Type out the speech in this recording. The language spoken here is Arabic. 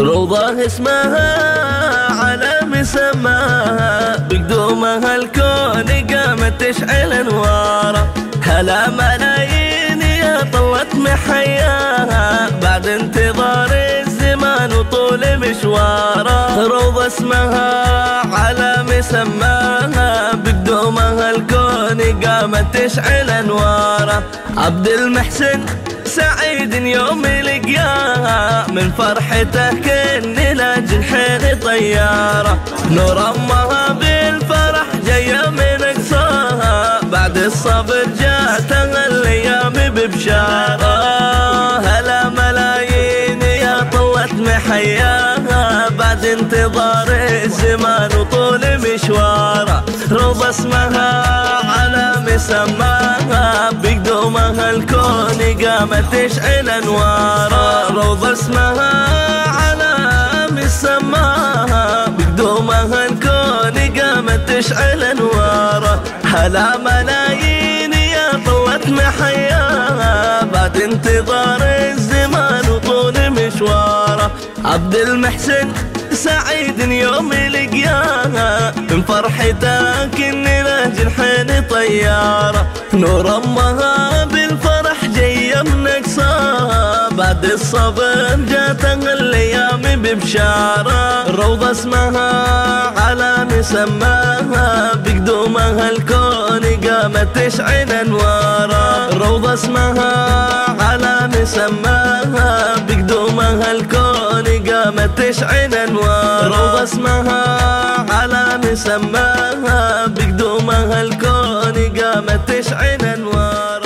طلوضها اسمها على مسماها بقدومها الكون قامت تشعل انواره. هلا ملايين يا طلت محياها بعد انتظار الزمان وطول مشواره. روضة اسمها على مسماها بقدومها الكون قامت تشعل انواره. عبد المحسن سعيد يوم لقياها من فرحته كن لا جنحين طياره. نور امها بالفرح جايه من اقصاها بعد الصبر جاتها الايام ببشاره. هلا ملايين يا طلت محياها بعد انتظار الزمان وطول مشواره. روضه اسمها على مسماها بقدومها الكون قامت تشعل انواره. روضه اسمها على مسماها بقدومها الكون قامت تشعل انواره. هلا ملايين يا طلت محياها بعد انتظار الزمان وطول مشواره. عبد المحسن سعيد يوم لقياها من فرحته كن له جنحين طياره. نور امها بالفرح جايه من اقصاها بعد الصبر جاتها الايام ببشاره. روضه اسمها على مسماها بقدومها الكون قامت تشعل انواره. روضه اسمها على مسماها بقدومها الكون قامت تشعل انواره. روضه اسمها على مسماها بقدومها الكون قامت تشعل انواره.